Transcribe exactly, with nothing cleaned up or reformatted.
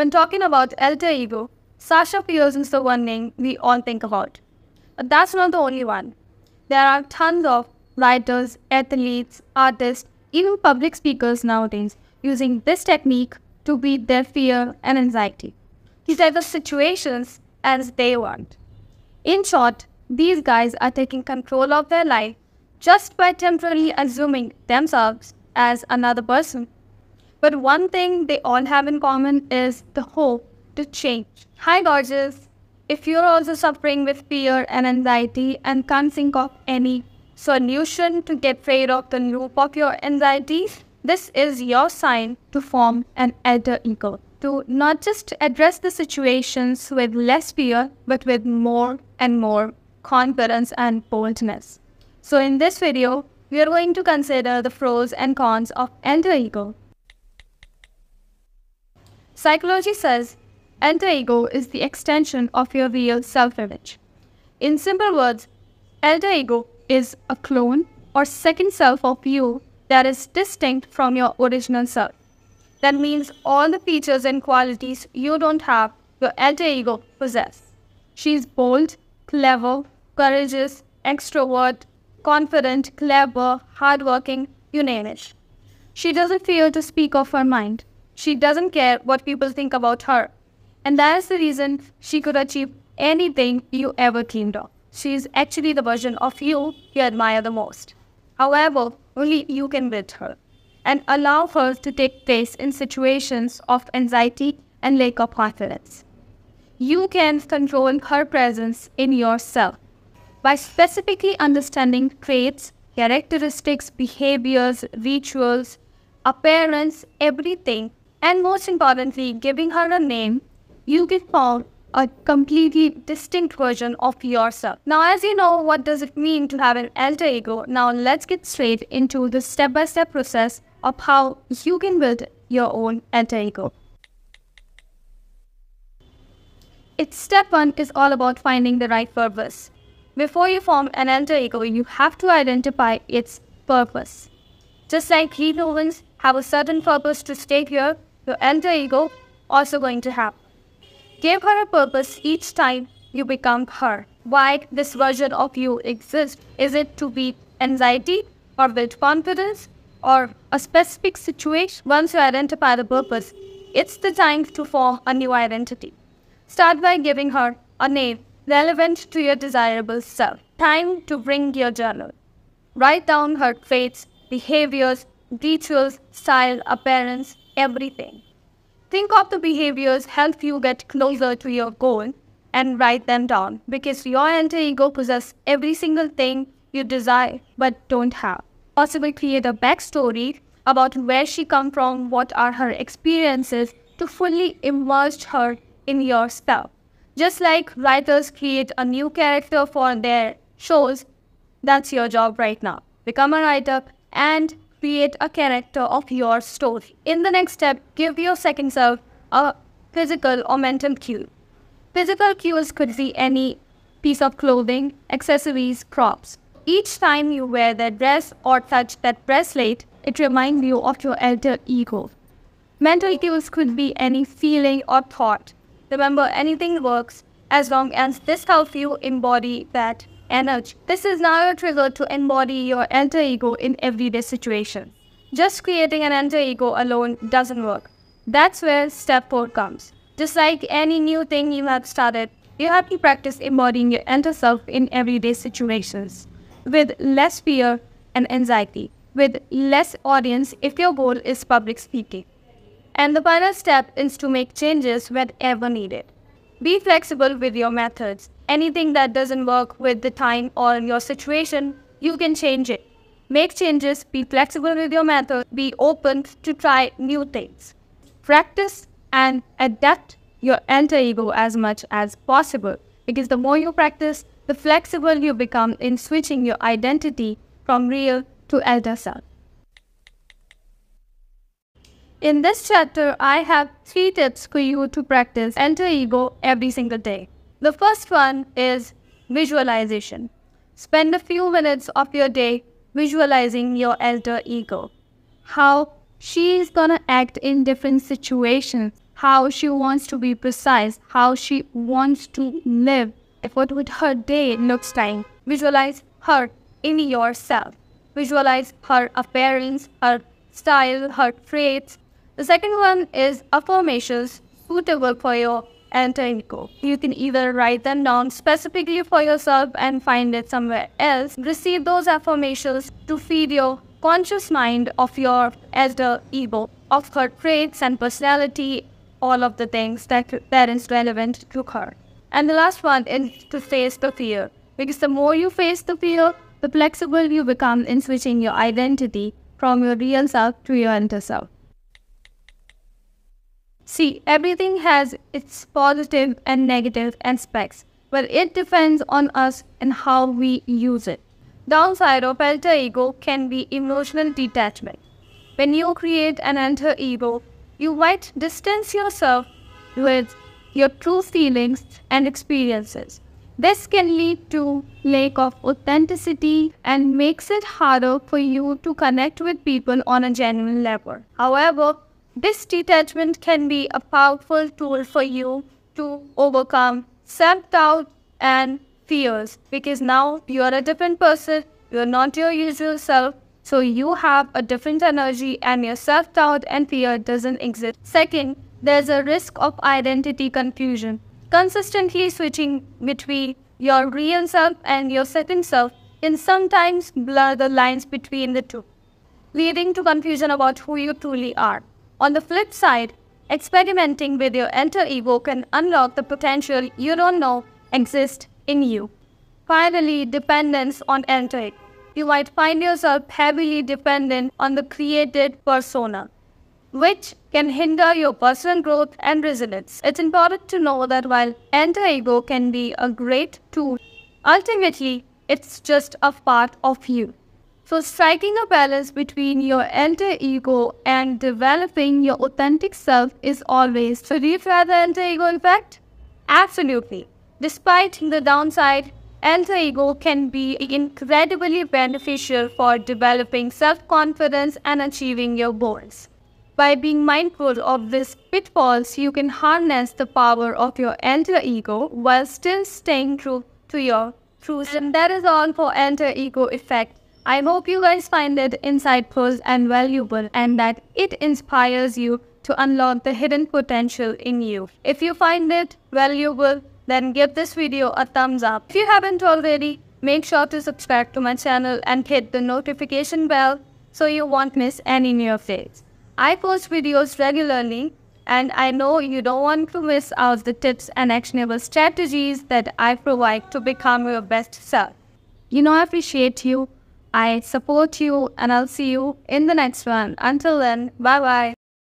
When talking about alter ego, Sasha Fierce is the one name we all think about. But that's not the only one. There are tons of writers, athletes, artists, even public speakers nowadays using this technique to beat their fear and anxiety. He diverse situations as they want. In short, these guys are taking control of their life just by temporarily assuming themselves as another person. But one thing they all have in common is the hope to change. Hi gorgeous! If you're also suffering with fear and anxiety and can't think of any solution to get rid of the loop of your anxieties, this is your sign to form an alter ego, to not just address the situations with less fear, but with more and more confidence and boldness. So in this video, we are going to consider the pros and cons of alter ego. Psychology says alter ego is the extension of your real self-image. In simple words, alter ego is a clone or second self of you that is distinct from your original self. That means all the features and qualities you don't have, your alter ego possesses. She is bold, clever, courageous, extrovert, confident, clever, hardworking, you name it. She doesn't fear to speak of her mind. She doesn't care what people think about her. And that is the reason she could achieve anything you ever dreamed of. She is actually the version of you you admire the most. However, only you can beat her and allow her to take place in situations of anxiety and lack of confidence. You can control her presence in yourself by specifically understanding traits, characteristics, behaviors, rituals, appearance, everything, and most importantly, giving her a name. You can form a completely distinct version of yourself. Now, as you know, what does it mean to have an alter ego? Now, let's get straight into the step-by-step process of how you can build your own alter ego. It's step one is all about finding the right purpose. Before you form an alter ego, you have to identify its purpose. Just like humans have a certain purpose to stay here, your alter ego also going to have. Give her a purpose each time you become her. Why this version of you exists? Is it to beat anxiety or build confidence or a specific situation? Once you identify the purpose, it's the time to form a new identity. Start by giving her a name relevant to your desirable self. Time to bring your journal. Write down her traits, behaviors, rituals, style, appearance, everything. Think of the behaviors help you get closer to your goal and write them down, because your alter ego possesses every single thing you desire but don't have. Possibly create a backstory about where she comes from, what are her experiences, to fully immerse her in yourself. Just like writers create a new character for their shows, that's your job right now. Become a writer and create a character of your story. In the next step, give your second self a physical or mental cue. Physical cues could be any piece of clothing, accessories, props. Each time you wear that dress or touch that bracelet, it reminds you of your alter ego. Mental cues could be any feeling or thought. Remember, anything works as long as this helps you embody that energy. This is now your trigger to embody your alter ego in everyday situations. Just creating an alter ego alone doesn't work. That's where step four comes. Just like any new thing you have started, you have to practice embodying your alter self in everyday situations with less fear and anxiety, with less audience if your goal is public speaking. And the final step is to make changes whenever needed. Be flexible with your methods. Anything that doesn't work with the time or your situation, you can change it. Make changes, be flexible with your method, be open to try new things. Practice and adapt your alter ego as much as possible, because the more you practice, the flexible you become in switching your identity from real to alter self. In this chapter, I have three tips for you to practice alter ego every single day. The first one is visualization. Spend a few minutes of your day visualizing your alter ego. How she is gonna act in different situations, how she wants to be precise, how she wants to live, what would her day looks like. Visualize her in yourself. Visualize her appearance, her style, her traits. The second one is affirmations suitable for your alter ego. You can either write them down specifically for yourself and find it somewhere else. Receive those affirmations to feed your conscious mind of your alter ego, of her traits and personality, all of the things that, that is relevant to her. And the last one is to face the fear. Because the more you face the fear, the flexible you become in switching your identity from your real self to your inner self. See, everything has its positive and negative aspects, but it depends on us and how we use it. Downside of alter ego can be emotional detachment. When you create an alter ego, you might distance yourself with your true feelings and experiences. This can lead to lack of authenticity and makes it harder for you to connect with people on a genuine level. However, this detachment can be a powerful tool for you to overcome self-doubt and fears, because now you are a different person, you are not your usual self, so you have a different energy and your self-doubt and fear doesn't exist. Second, there's a risk of identity confusion. Consistently switching between your real self and your second self can sometimes blur the lines between the two, leading to confusion about who you truly are. On the flip side, experimenting with your alter ego can unlock the potential you don't know exists in you. Finally, dependence on alter ego. You might find yourself heavily dependent on the created persona, which can hinder your personal growth and resilience. It's important to know that while alter ego can be a great tool, ultimately it's just a part of you. So striking a balance between your alter ego and developing your authentic self is always. So do you fear the alter ego effect? Absolutely. Despite the downside, alter ego can be incredibly beneficial for developing self-confidence and achieving your goals. By being mindful of these pitfalls, you can harness the power of your alter ego while still staying true to your truth. And that is all for alter ego effect. I hope you guys find it insightful and valuable, and that it inspires you to unlock the hidden potential in you. If you find it valuable, then give this video a thumbs up. If you haven't already, make sure to subscribe to my channel and hit the notification bell so you won't miss any new updates. I post videos regularly, and I know you don't want to miss out the tips and actionable strategies that I provide to become your best self. You know I appreciate you, I support you, and I'll see you in the next one. Until then, bye-bye.